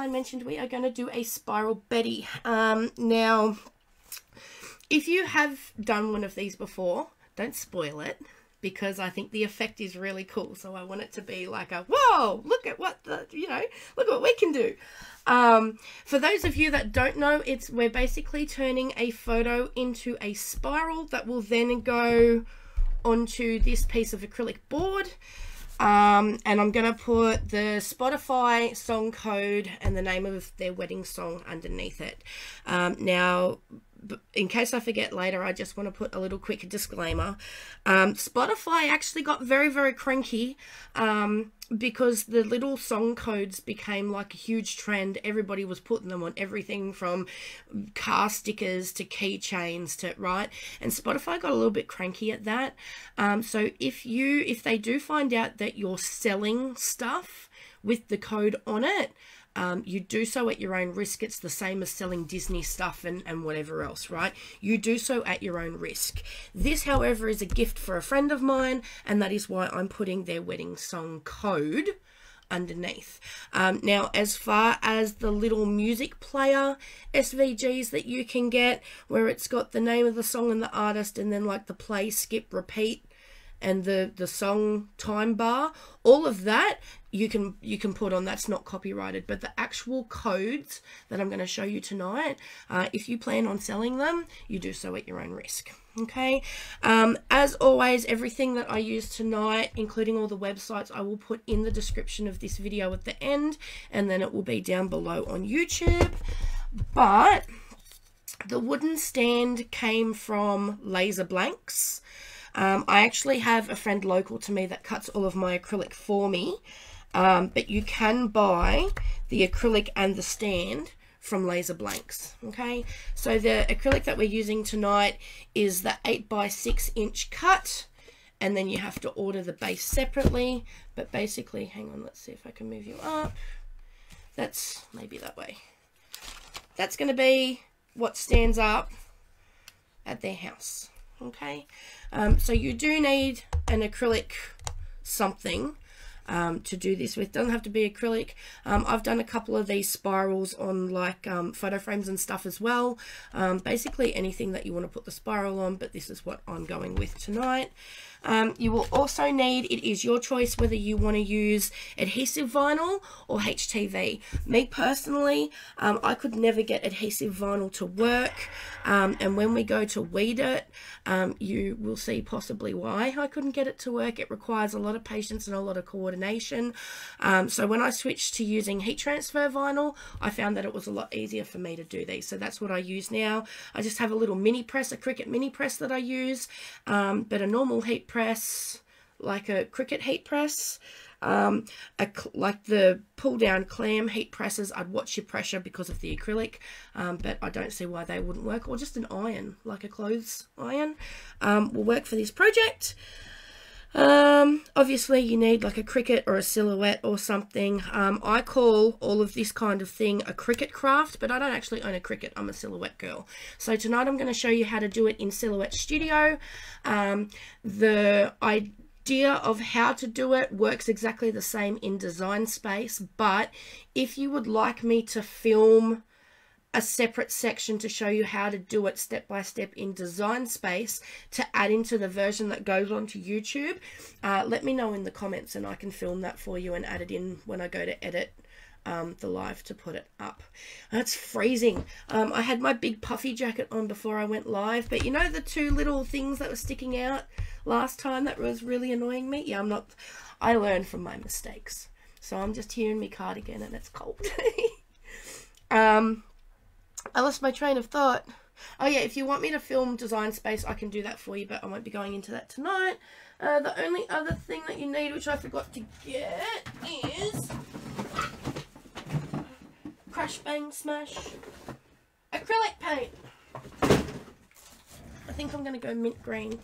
I mentioned, we are going to do a Spiral Betty. Now, if you have done one of these before, don't spoil it, because I think the effect is really cool. So I want it to be like a, whoa, look at what the, you know, look what we can do. For those of you that don't know, we're basically turning a photo into a spiral that will then go onto this piece of acrylic board. And I'm going to put the Spotify song code and the name of their wedding song underneath it. Now, in case I forget later, I just want to put a little quick disclaimer. Spotify actually got very, very cranky because the little song codes became like a huge trend. Everybody was putting them on everything from car stickers to keychains to, right? And Spotify got a little bit cranky at that. So if they do find out that you're selling stuff with the code on it, you do so at your own risk. It's the same as selling Disney stuff and whatever else, right? You do so at your own risk. This, however, is a gift for a friend of mine, and that is why I'm putting their wedding song code underneath. Now, as far as the little music player SVGs that you can get, where it's got the name of the song and the artist, and then like the play, skip, repeat, and the song time bar, all of that you can put on. That's not copyrighted, but the actual codes that I'm going to show you tonight, if you plan on selling them, you do so at your own risk. Okay, as always, everything that I use tonight, including all the websites, I will put in the description of this video at the end, and then it will be down below on YouTube. But the wooden stand came from Laser Blanks. I actually have a friend local to me that cuts all of my acrylic for me, but you can buy the acrylic and the stand from Laser Blanks. Okay, so the acrylic that we're using tonight is the 8 by 6 inch cut, and then you have to order the base separately. But basically, hang on, let's see if I can move you up. That's maybe that way. That's going to be what stands up at their house. Okay, so you do need an acrylic something to do this with. Doesn't have to be acrylic. I've done a couple of these spirals on like photo frames and stuff as well. Basically anything that you want to put the spiral on, but this is what I'm going with tonight. You will also need, it is your choice whether you want to use adhesive vinyl or HTV. Me personally, I could never get adhesive vinyl to work, and when we go to weed it, you will see possibly why I couldn't get it to work. It requires a lot of patience and a lot of coordination. So when I switched to using heat transfer vinyl, I found that it was a lot easier for me to do these, so that's what I use now. I just have a little mini press, a Cricut mini press that I use, but a normal heat press, like a Cricut heat press, like the pull down clam heat presses, I'd watch your pressure because of the acrylic, but I don't see why they wouldn't work. Or just an iron, like a clothes iron, will work for this project. Obviously you need like a Cricut or a Silhouette or something. I call all of this kind of thing a Cricut craft, but I don't actually own a Cricut. I'm a Silhouette girl. So tonight I'm going to show you how to do it in Silhouette Studio. The idea of how to do it works exactly the same in Design Space, but if you would like me to film a separate section to show you how to do it step by step in Design Space to add into the version that goes on to YouTube, let me know in the comments and I can film that for you and add it in when I go to edit the live to put it up. It's freezing. I had my big puffy jacket on before I went live, but you know the two little things that were sticking out last time that was really annoying me? Yeah, I learn from my mistakes. So I'm just here in my cardigan and it's cold. I lost my train of thought. Oh yeah, if you want me to film Design Space, I can do that for you, but I won't be going into that tonight. The only other thing that you need, which I forgot to get, is Crash Bang Smash acrylic paint. I think I'm going to go mint green.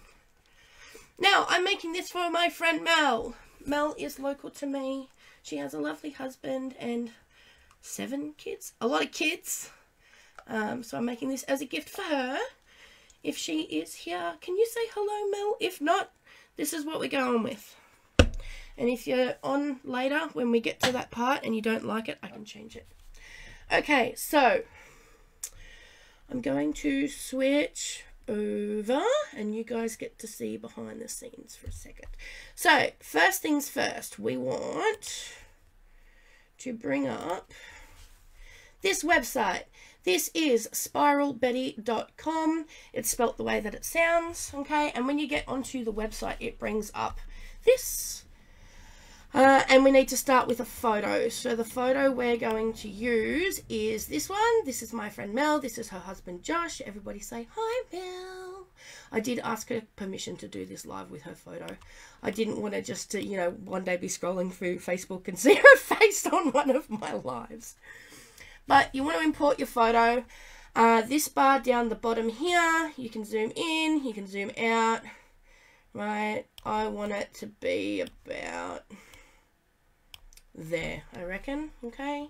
Now, I'm making this for my friend Mel. Mel is local to me. She has a lovely husband and 7 kids. A lot of kids. So I'm making this as a gift for her. If she is here, can you say hello, Mel? If not, this is what we're going with. And if you're on later, when we get to that part and you don't like it, I can change it. Okay, so I'm going to switch over and you guys get to see behind the scenes for a second. So first things first, we want to bring up this website. This is spiralbetty.com. It's spelt the way that it sounds, okay? And when you get onto the website, it brings up this. And we need to start with a photo. So the photo we're going to use is this one. This is my friend Mel. This is her husband, Josh. Everybody say, hi, Mel. I did ask her permission to do this live with her photo. I didn't want to just, you know, one day be scrolling through Facebook and see her face on one of my lives. But you want to import your photo. This bar down the bottom here, you can zoom in, you can zoom out, right? I want it to be about there, I reckon, okay?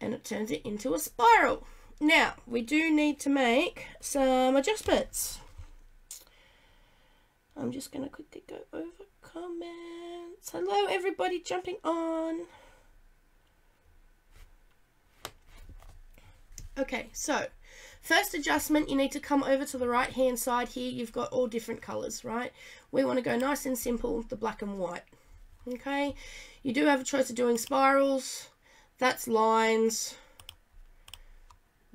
And it turns it into a spiral. Now, we do need to make some adjustments. I'm just going to quickly go over comments. Hello, everybody jumping on. Okay, so first adjustment, you need to come over to the right hand side here. You've got all different colors, right? We want to go nice and simple, the black and white. Okay, you do have a choice of doing spirals, that's lines,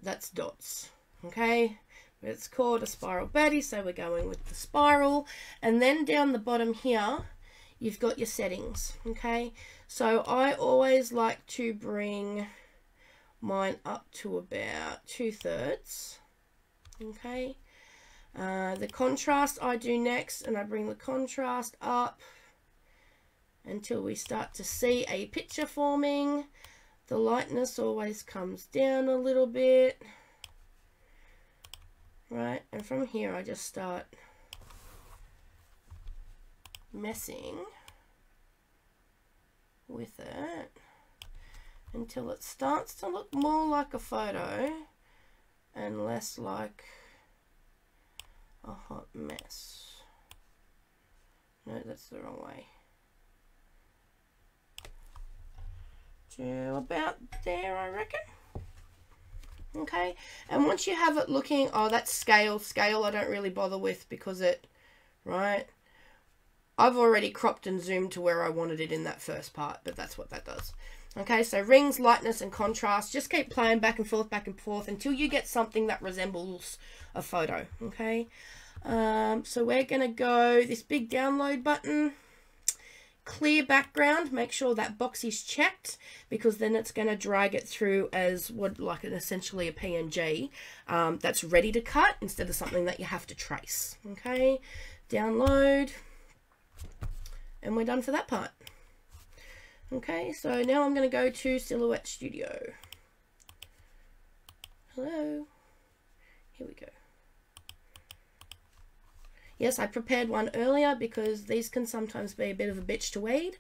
that's dots. Okay, it's called a Spiral Betty, so we're going with the spiral. And then down the bottom here, you've got your settings. Okay, so I always like to bring mine up to about 2/3, okay? The contrast I do next, and I bring the contrast up until we start to see a picture forming. The lightness always comes down a little bit, right? And from here, I just start messing with it until it starts to look more like a photo and less like a hot mess. No, that's the wrong way. To about there, I reckon. Okay, and once you have it looking, oh, that's scale. Scale I don't really bother with because it, right? I've already cropped and zoomed to where I wanted it in that first part, but that's what that does. Okay, so rings, lightness, and contrast. Just keep playing back and forth until you get something that resembles a photo, okay? So we're going to go this big download button, clear background. Make sure that box is checked because then it's going to drag it through as what, like an essentially a PNG that's ready to cut instead of something that you have to trace, okay? Download. And we're done for that part. Okay, so now I'm going to go to Silhouette Studio. Hello. Here we go. Yes, I prepared one earlier because these can sometimes be a bit of a bitch to weed.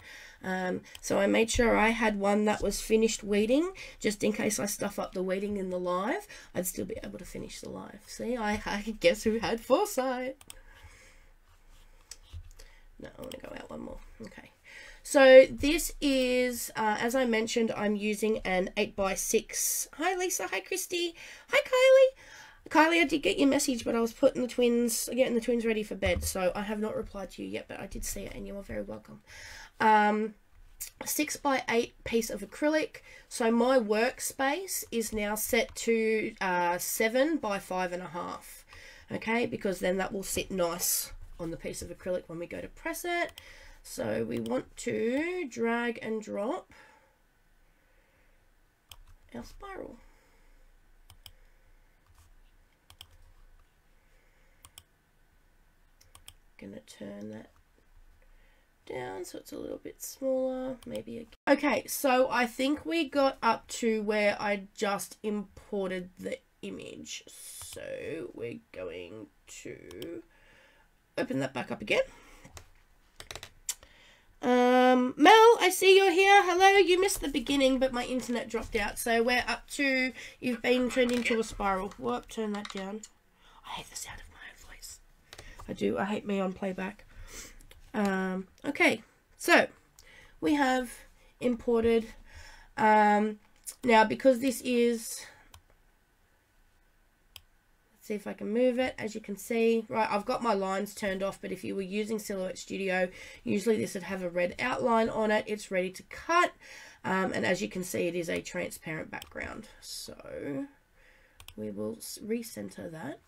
So I made sure I had one that was finished weeding, just in case I stuff up the weeding in the live. I'd still be able to finish the live. See, I guess who had foresight. No, I want to go out one more. Okay. So this is, as I mentioned, I'm using an 8x6. Hi, Lisa. Hi, Christy. Hi, Kylie. Kylie, I did get your message, but I was putting the twins, getting the twins ready for bed. So I have not replied to you yet, but I did see it and you are very welcome. 6x8 piece of acrylic. So my workspace is now set to 7 by 5.5. Okay, because then that will sit nice on the piece of acrylic when we go to press it. So we want to drag and drop our spiral. Gonna turn that down so it's a little bit smaller, maybe again. Okay, so I think we got up to where I just imported the image. So we're going to open that back up again. Mel, I see you're here. Hello. You missed the beginning, but my internet dropped out. So we're up to, you've been turned into a spiral. Whoop, turn that down. I hate the sound of my own voice. I do. I hate me on playback. Okay. So we have imported, Now, because this is, let's see if I can move it. As you can see, right, I've got my lines turned off, but if you were using Silhouette Studio, usually this would have a red outline on it. It's ready to cut. And as you can see, it is a transparent background. So we will recenter that.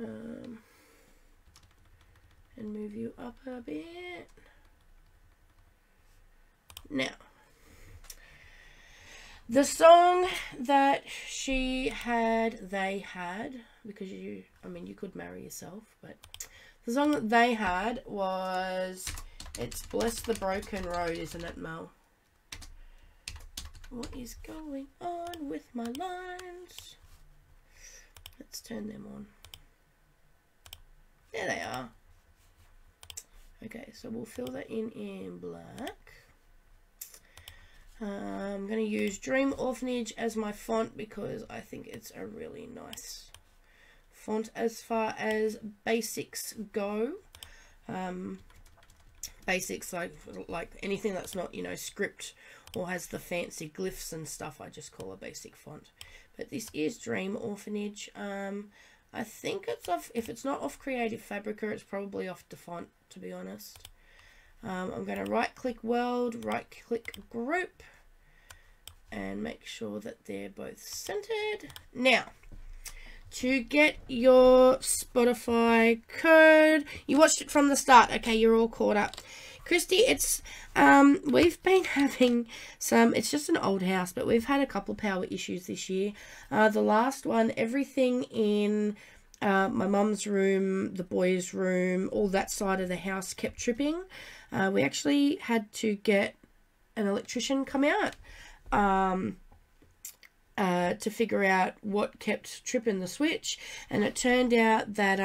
And move you up a bit. Now, the song that she had, they had, because you, I mean, you could marry yourself, but the song that they had was, it's Bless the Broken Road, isn't it, Mel? What is going on with my lines? Let's turn them on. There they are. Okay, so we'll fill that in black. I'm going to use Dream Orphanage as my font because I think it's a really nice font as far as basics go. Basics like anything that's not, you know, script or has the fancy glyphs and stuff, I just call a basic font. But this is Dream Orphanage. I think it's off, if it's not off Creative Fabrica, it's probably off Defont, to be honest. I'm going to right click world, right click group, and make sure that they're both centered. Now, to get your Spotify code, you watched it from the start. Okay, you're all caught up. Christy, it's, we've been having some, it's just an old house, but we've had a couple power issues this year. The last one, everything in my mum's room, the boys' room, all that side of the house kept tripping. We actually had to get an electrician come out to figure out what kept tripping the switch. And it turned out that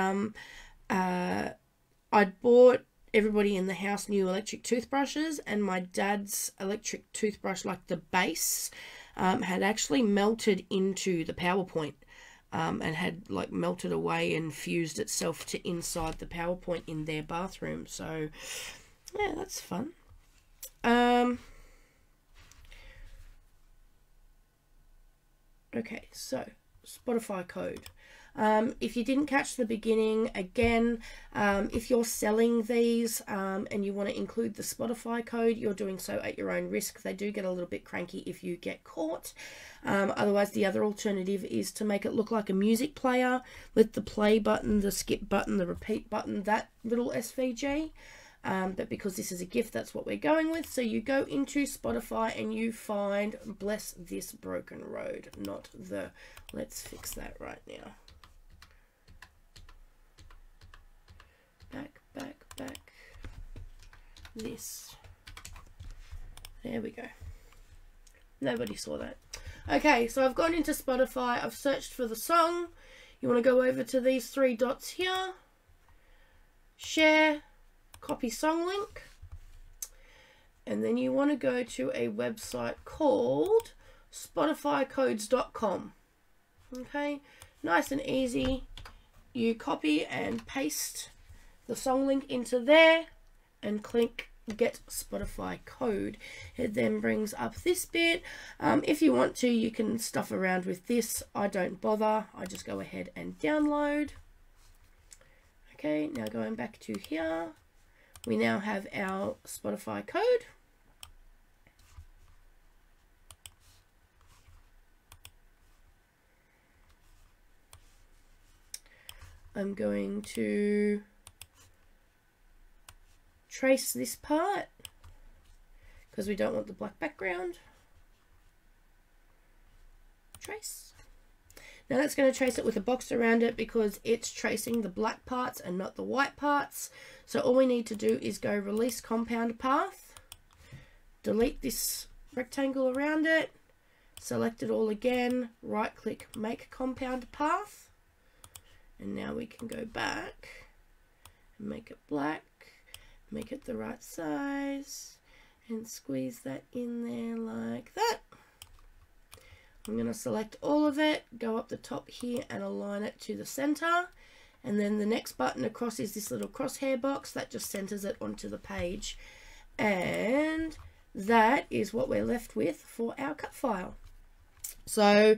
I'd bought, everybody in the house knew electric toothbrushes, and my dad's electric toothbrush, like the base, had actually melted into the PowerPoint and had like melted away and fused itself to inside the PowerPoint in their bathroom. So yeah, that's fun. Okay, so Spotify code. If you didn't catch the beginning, again, if you're selling these and you want to include the Spotify code, you're doing so at your own risk. They do get a little bit cranky if you get caught. Otherwise, the other alternative is to make it look like a music player with the play button, the skip button, the repeat button, that little SVG. But because this is a GIF, that's what we're going with. So you go into Spotify and you find Bless This Broken Road, not the, let's fix that right now. Back, this, there we go. Nobody saw that. Okay, so I've gone into Spotify, I've searched for the song. You want to go over to these three dots here, share, copy song link, and then you want to go to a website called SpotifyCodes.com. okay, nice and easy. You copy and paste the song link into there and click get Spotify code. It then brings up this bit. If you want to, you can stuff around with this. I don't bother, I just go ahead and download. Okay, now going back to here, we now have our Spotify code. I'm going to trace this part because we don't want the black background. Trace. Now that's going to trace it with a box around it because it's tracing the black parts and not the white parts. So all we need to do is go release compound path, delete this rectangle around it, select it all again, right click make compound path, and now we can go back and make it black. Make it the right size and squeeze that in there like that. I'm going to select all of it, go up the top here and align it to the center, and then the next button across is this little crosshair box that just centers it onto the page. And that is what we're left with for our cut file. So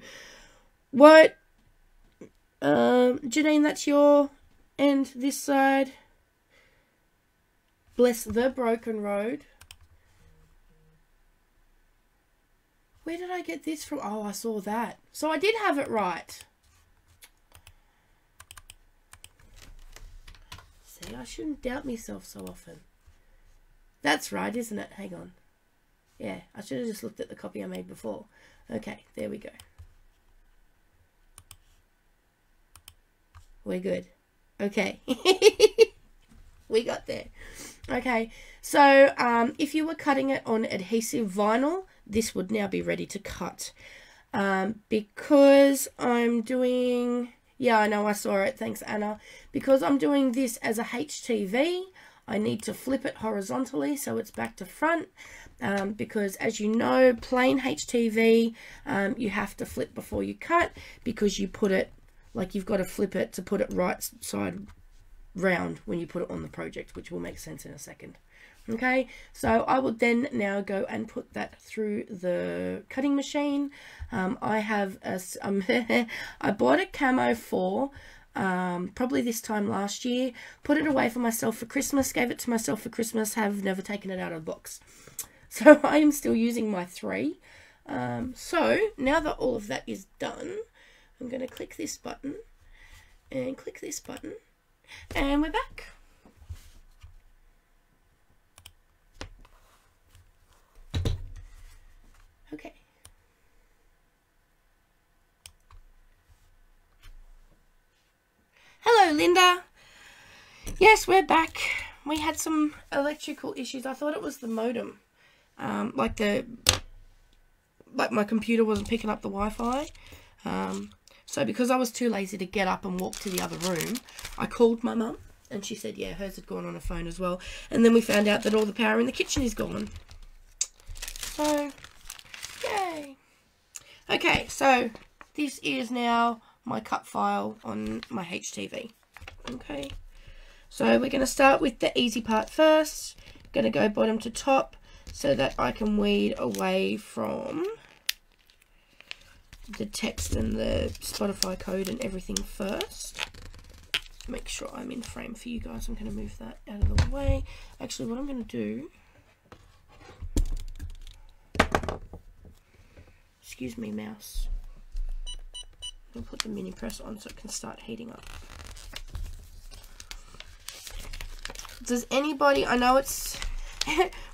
what, Janine, that's your end. This side, bless the broken road. Where did I get this from? Oh, I saw that. So I did have it right. See, I shouldn't doubt myself so often. That's right, isn't it? Hang on. Yeah, I should have just looked at the copy I made before. Okay, there we go. We're good. Okay. We got there. Okay, so if you were cutting it on adhesive vinyl, this would now be ready to cut. Because I'm doing... yeah, I know, I saw it. Thanks, Anna. Because I'm doing this as a HTV, I need to flip it horizontally so it's back to front. Because as you know, plain HTV, you have to flip before you cut, because you put it, like, you've got to flip it to put it right side round when you put it on the project, which will make sense in a second. Okay, so I will then now go and put that through the cutting machine. I have a, I bought a Cameo 4, probably this time last year, put it away for myself for Christmas, gave it to myself for Christmas, have never taken it out of the box. So I am still using my 3. So now that all of that is done, I'm going to click this button and click this button, and we're back. Okay. Hello, Linda. Yes, we're back. We had some electrical issues. I thought it was the modem. Like my computer wasn't picking up the Wi-Fi. So because I was too lazy to get up and walk to the other room, I called my mum and she said, yeah, hers had gone on her phone as well. And then we found out that all the power in the kitchen is gone. So, yay. Okay, so this is now my cut file on my HTV. Okay, so we're going to start with the easy part first. Going to go bottom to top so that I can weed away from the text and the Spotify code and everything first. Make sure I'm in frame for you guys. I'm going to move that out of the way. Actually, what I'm going to do, excuse me, mouse, I'll put the mini press on so it can start heating up. Does anybody, I know it's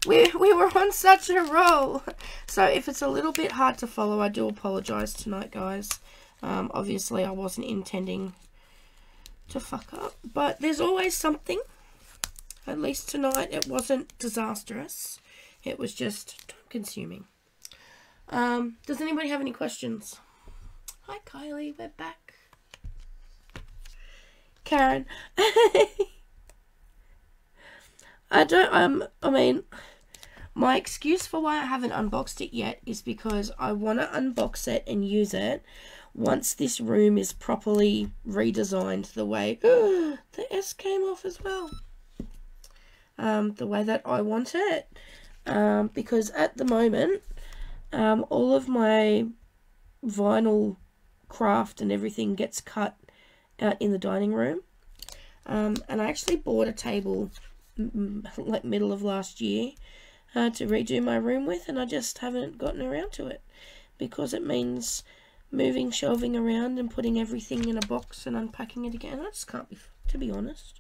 we were on such a roll, so if it's a little bit hard to follow, I do apologize tonight, guys. Obviously I wasn't intending to fuck up, but there's always something. At least tonight it wasn't disastrous, it was just time consuming. Does anybody have any questions? Hi Kylie, we're back. Karen. I don't, I mean, my excuse for why I haven't unboxed it yet is because I want to unbox it and use it once this room is properly redesigned the way, the S came off as well, the way that I want it, because at the moment, all of my vinyl craft and everything gets cut out in the dining room, and I actually bought a table like middle of last year to redo my room with, and I just haven't gotten around to it because it means moving shelving around and putting everything in a box and unpacking it again. I just can't be, to be honest.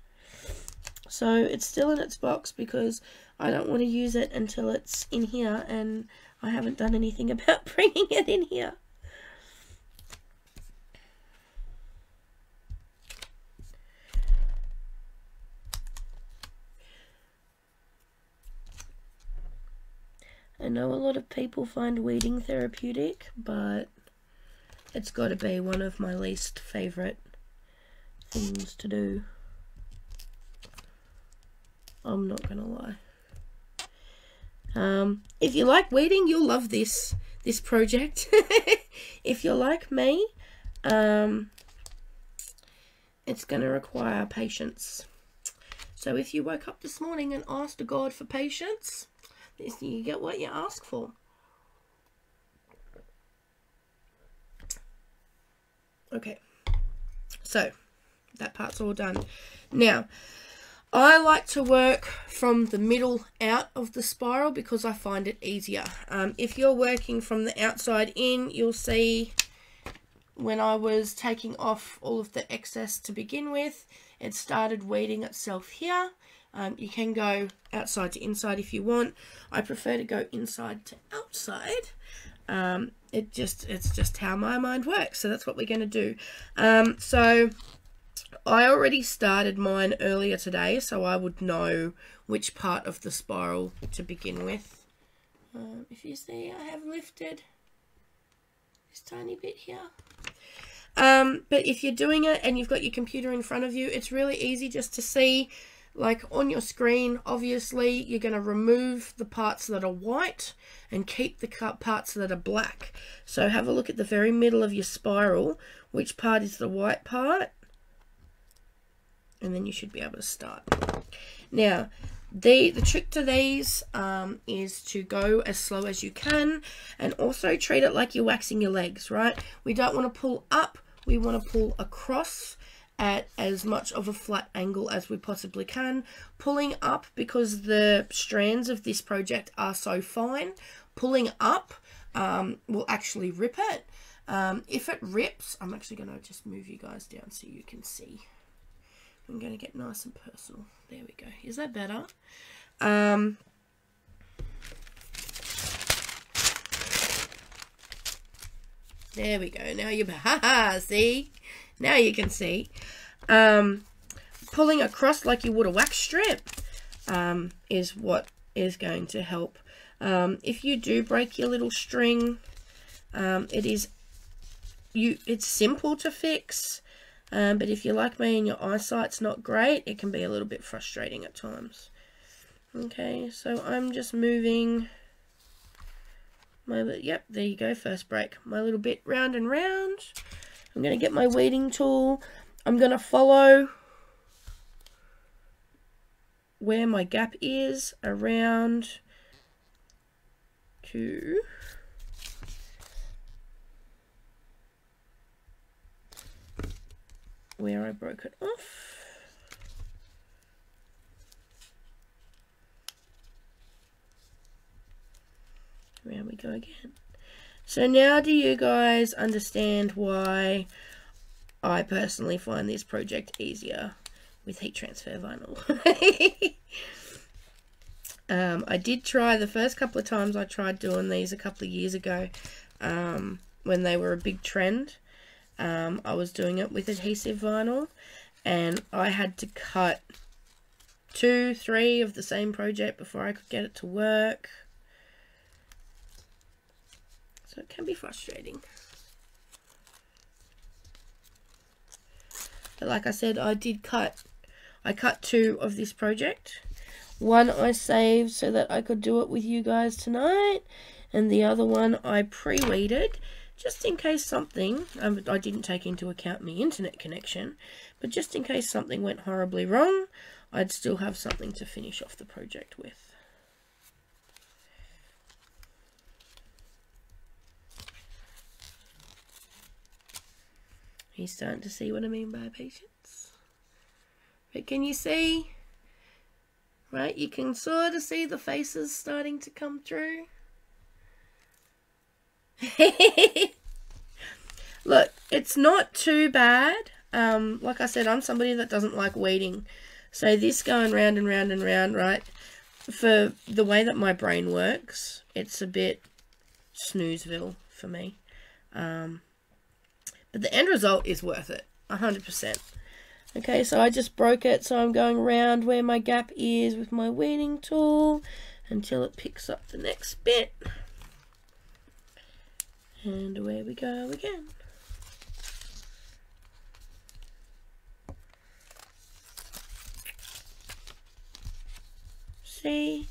So it's still in its box because I don't want to use it until it's in here, and I haven't done anything about bringing it in here. I know a lot of people find weeding therapeutic, but it's got to be one of my least favourite things to do. I'm not going to lie. If you like weeding, you'll love this project. If you're like me, it's going to require patience. So if you woke up this morning and asked God for patience, is you get what you ask for. Okay, so that part's all done. Now, I like to work from the middle out of the spiral because I find it easier. If you're working from the outside in, you'll see when I was taking off all of the excess to begin with, it started weeding itself here. You can go outside to inside if you want. I prefer to go inside to outside. It's just how my mind works, so that's what we're going to do. So I already started mine earlier today, so I would know which part of the spiral to begin with. If you see, I have lifted this tiny bit here. But if you're doing it and you've got your computer in front of you, it's really easy just to see, like on your screen. Obviously you're going to remove the parts that are white and keep the parts that are black. So have a look at the very middle of your spiral, which part is the white part, and then you should be able to start. Now, the trick to these is to go as slow as you can, and also treat it like you're waxing your legs, right? We don't want to pull up, we want to pull across at as much of a flat angle as we possibly can. Pulling up, because the strands of this project are so fine, pulling up will actually rip it. If it rips, I'm actually going to just move you guys down so you can see. I'm going to get nice and personal. There we go. Is that better? There we go. Now you see? Now you can see. Pulling across like you would a wax strip is what is going to help. If you do break your little string, it's simple to fix. But if you're like me and your eyesight's not great, it can be a little bit frustrating at times. Okay, so I'm just moving my, yep, there you go, first break. My little bit round and round. I'm going to get my weeding tool. I'm going to follow where my gap is around to... where I broke it off. Around we go again. So now do you guys understand why I personally find this project easier with heat transfer vinyl? I did try the first couple of times. I tried doing these a couple of years ago when they were a big trend. I was doing it with adhesive vinyl, and I had to cut 2-3 of the same project before I could get it to work. So it can be frustrating. But like I said, I cut 2 of this project. One I saved so that I could do it with you guys tonight, and the other one I pre-weeded. Just in case something, I didn't take into account my internet connection, but just in case something went horribly wrong, I'd still have something to finish off the project with. Are you starting to see what I mean by patience? But can you see? Right, you can sort of see the faces starting to come through. Look, it's not too bad. Like I said, I'm somebody that doesn't like weeding, so this going round and round and round, right, for the way that my brain works, it's a bit snoozeville for me. But the end result is worth it 100%. Okay, so I just broke it, so I'm going around where my gap is with my weeding tool until it picks up the next bit. And away we go again. See?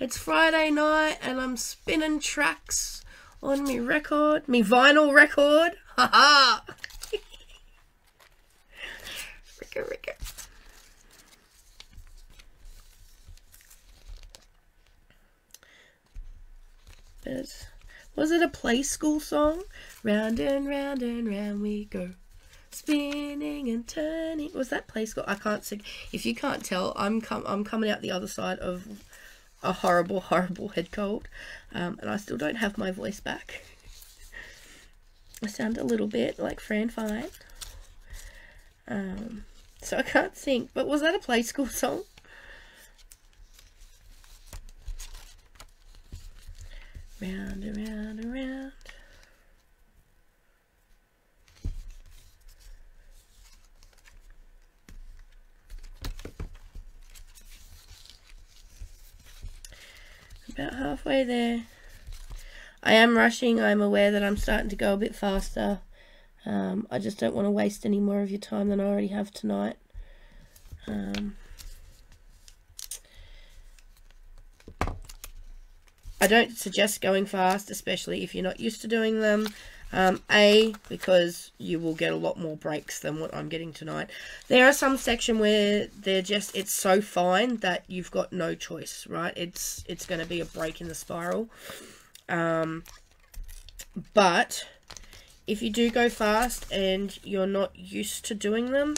It's Friday night and I'm spinning tracks on me record, me vinyl record. Ha ha! Ricka ricka. is. Was it a play school song? Round and round and round we go, spinning and turning. Was that play school? I can't sing. If you can't tell, I'm coming out the other side of a horrible, horrible head cold, and I still don't have my voice back. I sound a little bit like Fran Fine, so I can't sing. But was that a play school song? Round and round and round. About halfway there. I am rushing. I'm aware that I'm starting to go a bit faster. I just don't want to waste any more of your time than I already have tonight. I don't suggest going fast, especially if you're not used to doing them. A, because you will get a lot more breaks than what I'm getting tonight. There are some sections where they're just, it's so fine that you've got no choice, right? It's going to be a break in the spiral. But if you do go fast and you're not used to doing them,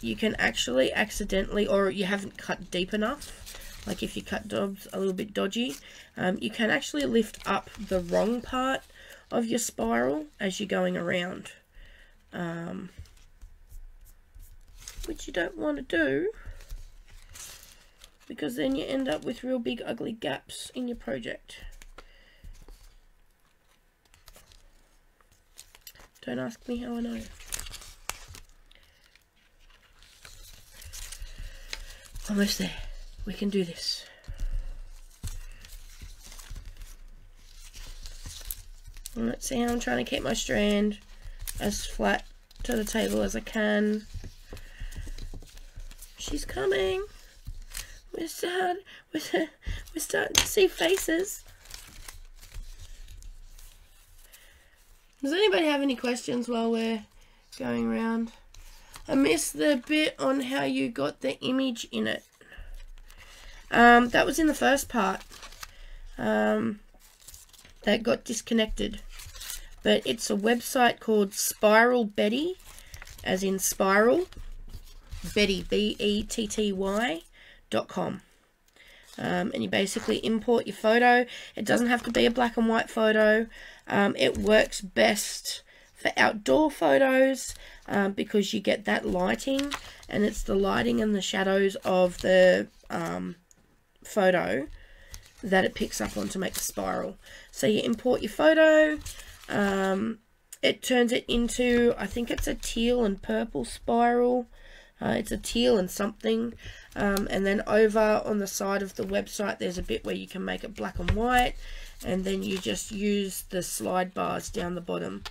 you can actually accidentally, or you haven't cut deep enough, like if you cut dobs a little bit dodgy, you can actually lift up the wrong part of your spiral as you're going around, which you don't want to do, because then you end up with real big ugly gaps in your project. Don't ask me how I know. Almost there. We can do this. Let's see how I'm trying to keep my strand as flat to the table as I can. She's coming. We're starting to see faces. Does anybody have any questions while we're going around? I missed the bit on how you got the image in it. That was in the first part. That got disconnected. But it's a website called Spiral Betty, as in Spiral, Betty, BETTY.com. And you basically import your photo. It doesn't have to be a black and white photo. It works best for outdoor photos because you get that lighting, and it's the lighting and the shadows of the photo that it picks up on to make the spiral. So you import your photo, it turns it into, I think it's a teal and purple spiral. It's a teal and something, and then over on the side of the website there's a bit where you can make it black and white, and then you just use the slide bars down the bottom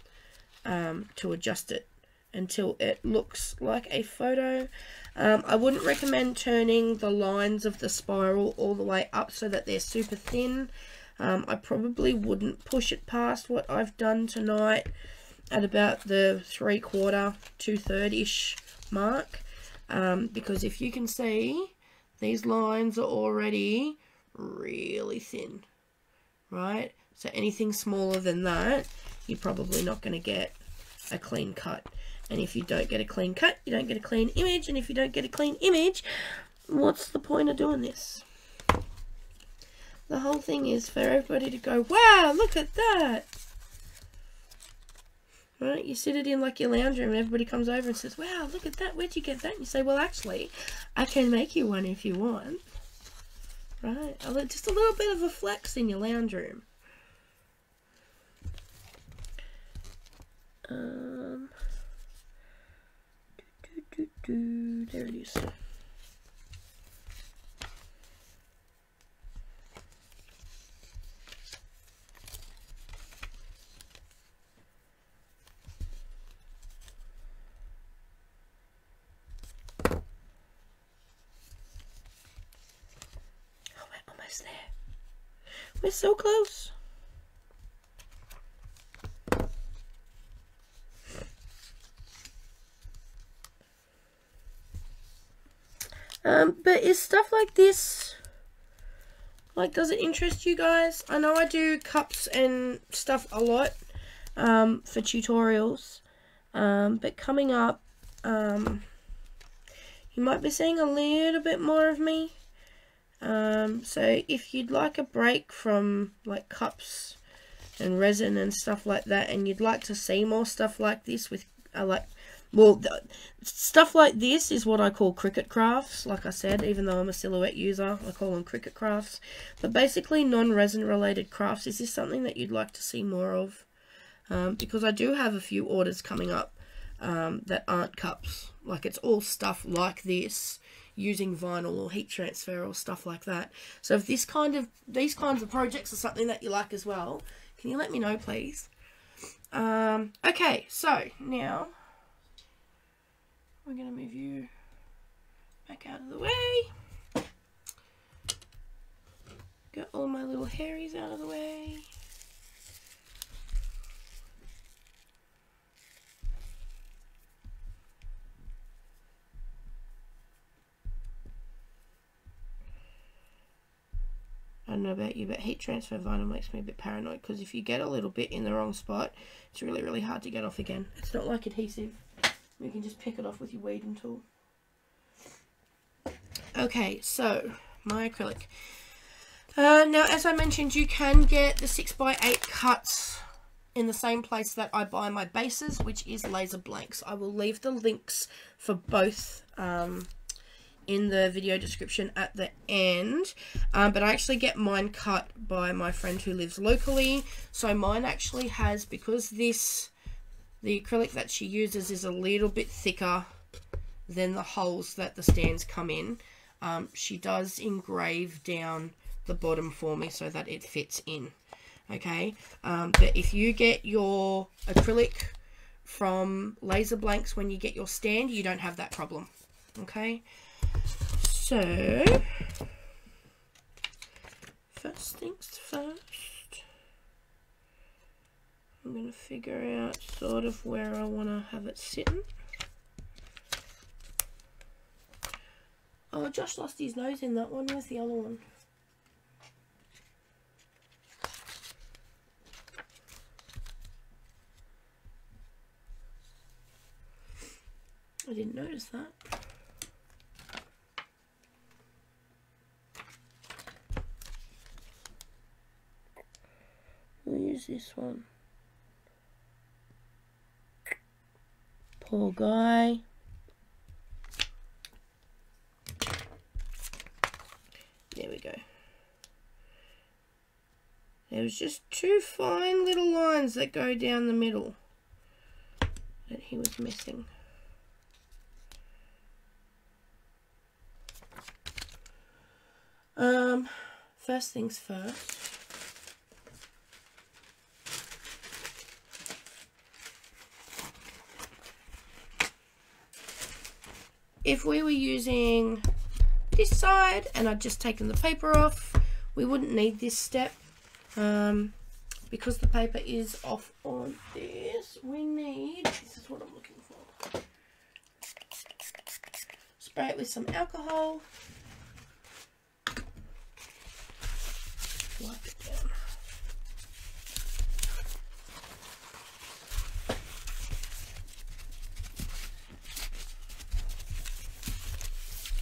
to adjust it until it looks like a photo. I wouldn't recommend turning the lines of the spiral all the way up so that they're super thin. I probably wouldn't push it past what I've done tonight at about the 3/4, 2/3-ish mark. Because if you can see, these lines are already really thin, right? So anything smaller than that, you're probably not going to get a clean cut. And if you don't get a clean cut, you don't get a clean image. And if you don't get a clean image, what's the point of doing this? The whole thing is for everybody to go, wow, look at that. Right, you sit it in like your lounge room and everybody comes over and says, wow, look at that, where'd you get that? And you say, well, actually, I can make you one if you want. Right, just a little bit of a flex in your lounge room. There it is. There. We're so close. But is stuff like this Like, does it interest you guys? I know I do cups and stuff a lot for tutorials, but coming up, you might be seeing a little bit more of me. So if you'd like a break from like cups and resin and stuff like that, and you'd like to see more stuff like this with stuff like this is what I call Cricut crafts. Like I said, even though I'm a Silhouette user, I call them Cricut crafts. But basically non-resin related crafts, is this something that you'd like to see more of? Because I do have a few orders coming up that aren't cups. Like, it's all stuff like this, using vinyl or heat transfer or stuff like that. So if this kind of, these kinds of projects are something that you like as well, can you let me know, please? Okay, so now we're gonna move you back out of the way. Get all my little hairies out of the way. I don't know about you, but heat transfer vinyl makes me a bit paranoid, because if you get a little bit in the wrong spot, it's really, really hard to get off again. It's not like adhesive. You can just pick it off with your weeding tool. Okay, so my acrylic. Now, as I mentioned, you can get the 6x8 cuts in the same place that I buy my bases, which is Laser Blanks. I will leave the links for both in the video description at the end, but I actually get mine cut by my friend who lives locally. So mine actually has, because the acrylic that she uses is a little bit thicker than the holes that the stands come in, she does engrave down the bottom for me so that it fits in. Okay, but if you get your acrylic from Laser Blanks when you get your stand, you don't have that problem. Okay, so first things first, I'm going to figure out sort of where I want to have it sitting. Oh, Josh lost his nose in that one. Where's the other one? I didn't notice that. We'll use this one. Poor guy. There we go. There was just two fine little lines that go down the middle that he was missing. First things first. If we were using this side and I'd just taken the paper off, we wouldn't need this step, because the paper is off on this. We need, this is what I'm looking for, spray it with some alcohol, wipe it down.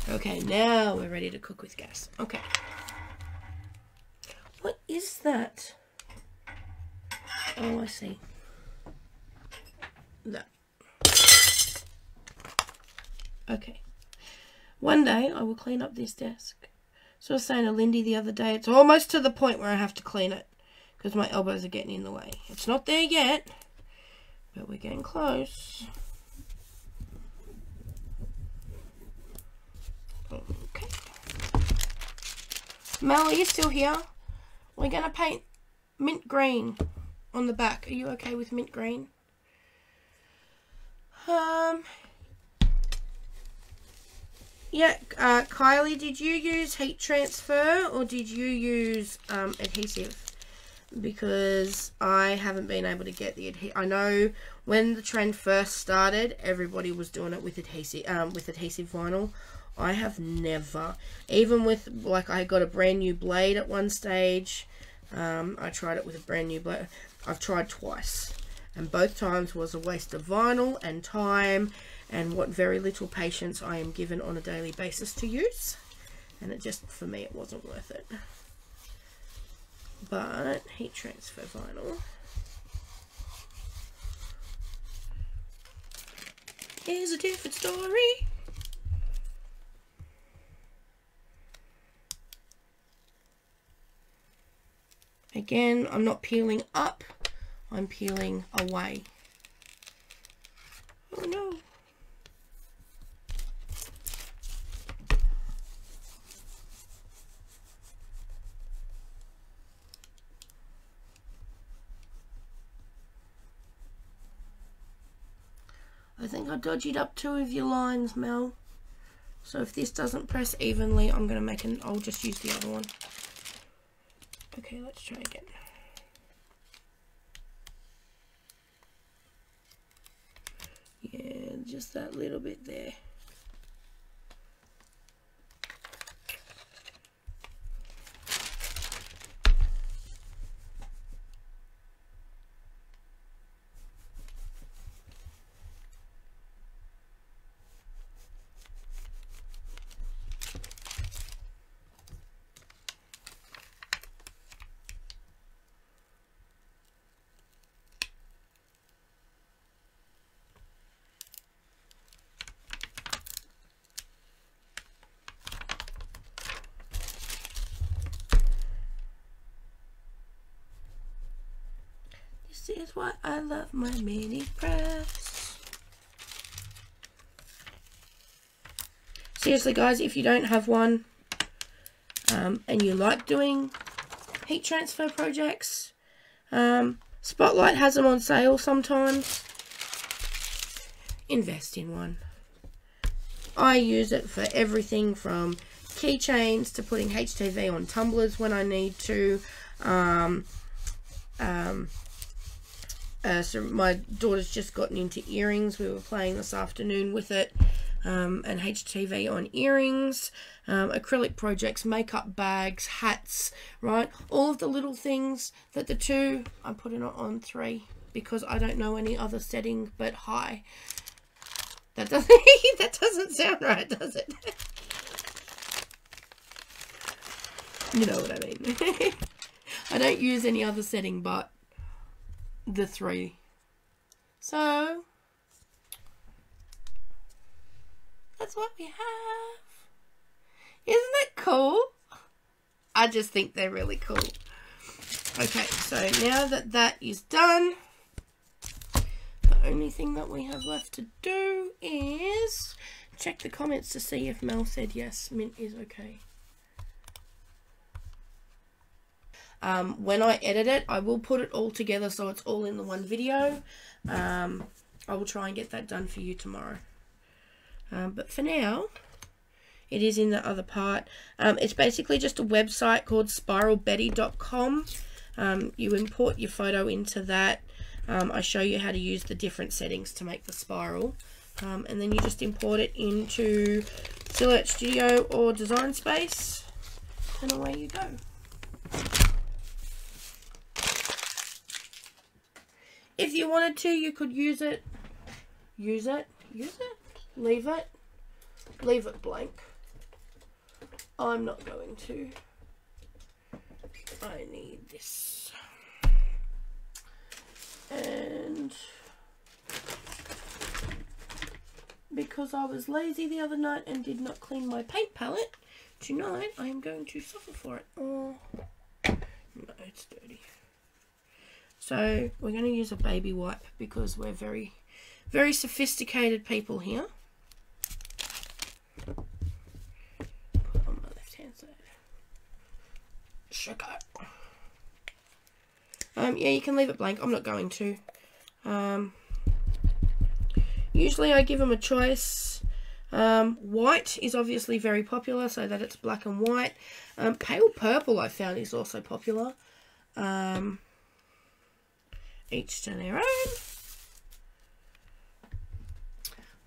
Okay, now we're ready to cook with gas. Okay. What is that? Oh, I see. That. Okay. One day I will clean up this desk. So I was saying to Lindy the other day, it's almost to the point where I have to clean it because my elbows are getting in the way. It's not there yet, but we're getting close. Okay. Mel, are you still here? We're going to paint mint green on the back. Are you okay with mint green? Yeah, Kylie, did you use heat transfer or did you use adhesive? Because I haven't been able to get the adhesive. I know when the trend first started, everybody was doing it with adhesive vinyl. I have never, even with, like, I got a brand new blade at one stage. I tried it with a brand new blade. I've tried twice, and both times was a waste of vinyl and time, and what very little patience I am given on a daily basis to use. And it just, for me, it wasn't worth it. But heat transfer vinyl is a different story. Again, I'm not peeling up, I'm peeling away. Oh no. I think I dodged up two of your lines, Mel. So if this doesn't press evenly, I'm going to make an... I'll just use the other one. Okay, let's try again. Yeah, just that little bit there. This is why I love my mini press. Seriously guys, if you don't have one and you like doing heat transfer projects, Spotlight has them on sale sometimes. Invest in one. I use it for everything from keychains to putting HTV on tumblers when I need to. So my daughter's just gotten into earrings. We were playing this afternoon with it, and HTV on earrings, acrylic projects, makeup bags, hats, right? All of the little things that the two, I'm putting it on 3 because I don't know any other setting but high. That doesn't, that doesn't sound right, does it? You know what I mean. I don't use any other setting but the 3. So that's what we have. Isn't that cool? I just think they're really cool. Okay, so now that that is done, the only thing that we have left to do is check the comments to see if Mel said yes, mint is okay. When I edit it, I will put it all together so it's all in the one video. I will try and get that done for you tomorrow. But for now, it is in the other part. It's basically just a website called spiralbetty.com. You import your photo into that. I show you how to use the different settings to make the spiral. And then you just import it into Silhouette Studio or Design Space. And away you go. If you wanted to, you could use it, leave it blank. I'm not going to. I need this. And because I was lazy the other night and did not clean my paint palette, tonight I am going to suffer for it. Oh, no, it's dirty. So we're going to use a baby wipe because we're very, very sophisticated people here. Put it on my left hand side. Check out. Yeah, you can leave it blank. I'm not going to. Usually I give them a choice. White is obviously very popular, so that it's black and white. Pale purple I found is also popular. Each to their own,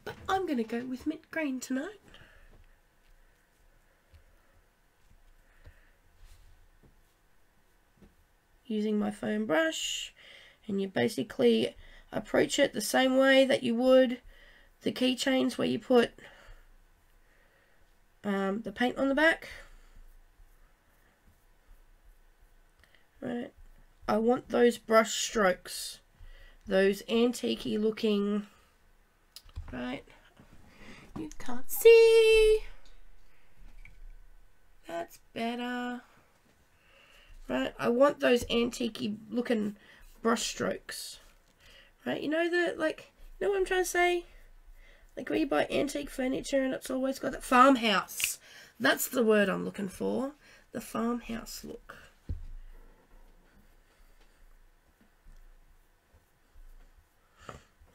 but I'm gonna go with mint green tonight using my foam brush, and you basically approach it the same way that you would the keychains where you put the paint on the back. Right, I want those brush strokes, those antiquey looking, right, you can't see, that's better, right, I want those antiquey looking brush strokes, right, you know the, like, you know what I'm trying to say, like where you buy antique furniture and it's always got that farmhouse, that's the word I'm looking for, the farmhouse look.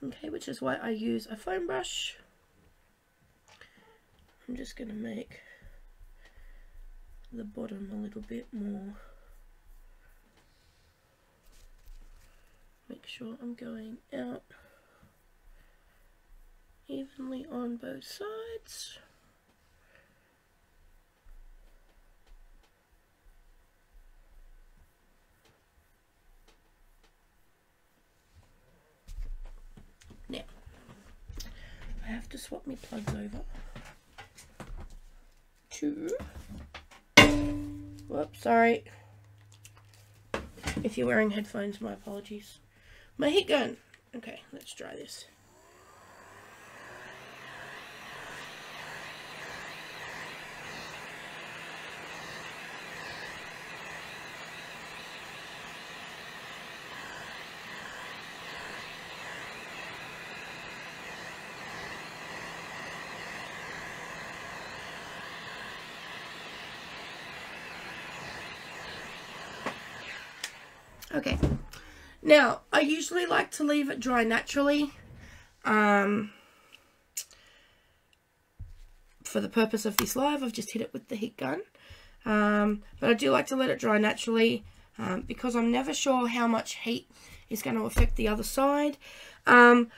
Okay, which is why I use a foam brush. I'm just going to make the bottom a little bit more. Make sure I'm going out evenly on both sides. I have to swap my plugs over to, whoops, sorry, if you're wearing headphones, my apologies, my heat gun. Okay, let's try this. Okay, now I usually like to leave it dry naturally for the purpose of this live. I've just hit it with the heat gun, but I do like to let it dry naturally because I'm never sure how much heat is going to affect the other side. I'm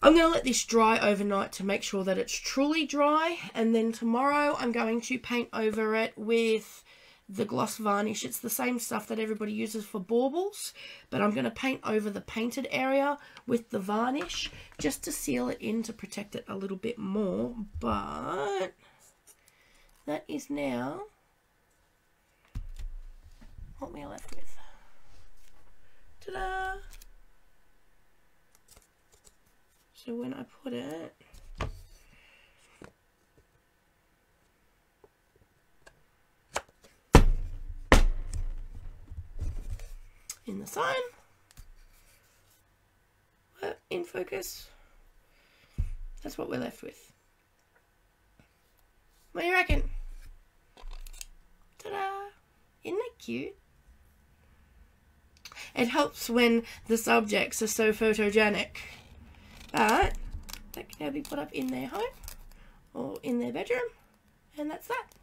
going to let this dry overnight to make sure that it's truly dry, and then tomorrow I'm going to paint over it with the gloss varnish. It's the same stuff that everybody uses for baubles, but I'm going to paint over the painted area with the varnish just to seal it in to protect it a little bit more. But that is now what we are left with. Ta-da! So when I put it, in the sign, in focus, that's what we're left with. What do you reckon? Ta-da! Isn't that cute? It helps when the subjects are so photogenic, but that can now be put up in their home or in their bedroom, and that's that.